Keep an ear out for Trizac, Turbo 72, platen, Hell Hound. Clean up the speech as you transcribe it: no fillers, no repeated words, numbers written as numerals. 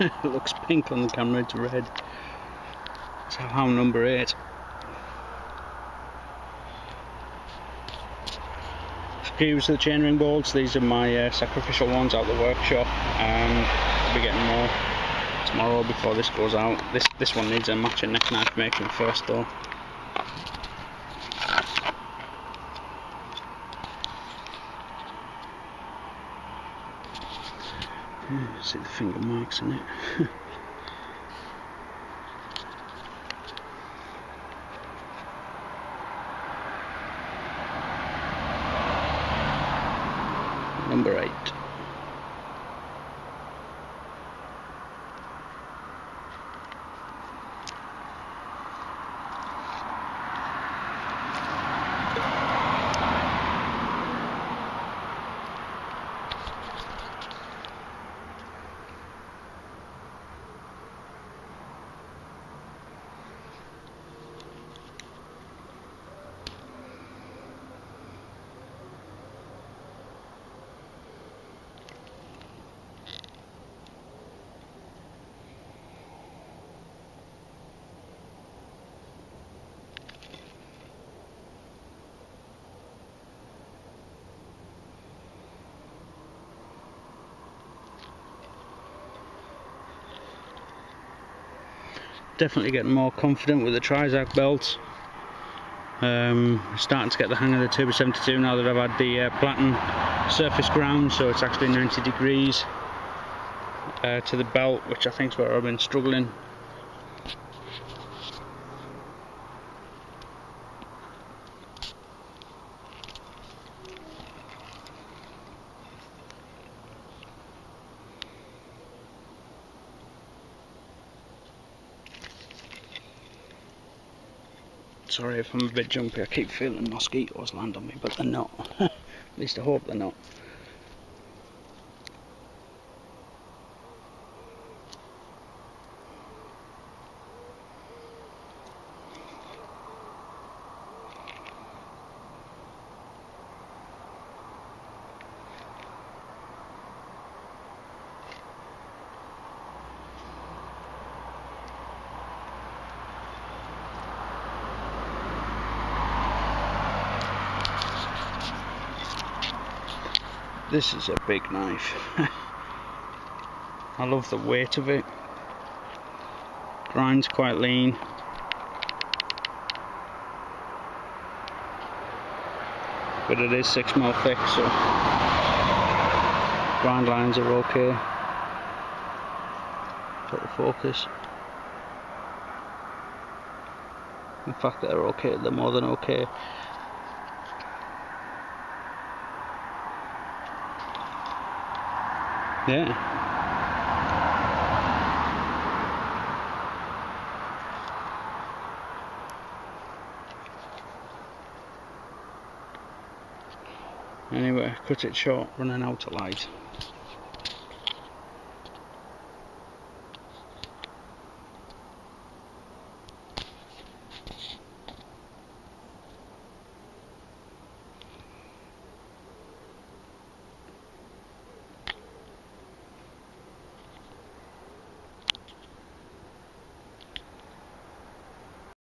It looks pink on the camera, it's red. It's Hell Hound number 8. Screws to the chainring bolts, these are my sacrificial ones out of the workshop. I'll be getting more tomorrow before this goes out. This one needs a matching neck knife making first though. See the finger marks in it. Number 8. Definitely getting more confident with the Trizac belts. Starting to get the hang of the Turbo 72 now that I've had the platen surface ground, so it's actually 90 degrees to the belt, which I think is where I've been struggling. Sorry if I'm a bit jumpy, I keep feeling mosquitoes land on me, but they're not. At least I hope they're not. This is a big knife. I love the weight of it. Grinds quite lean. But it is 6mm thick, so grind lines are okay. Put the focus. In fact, they're okay, they're more than okay. Yeah. Anyway, cut it short, running out of light.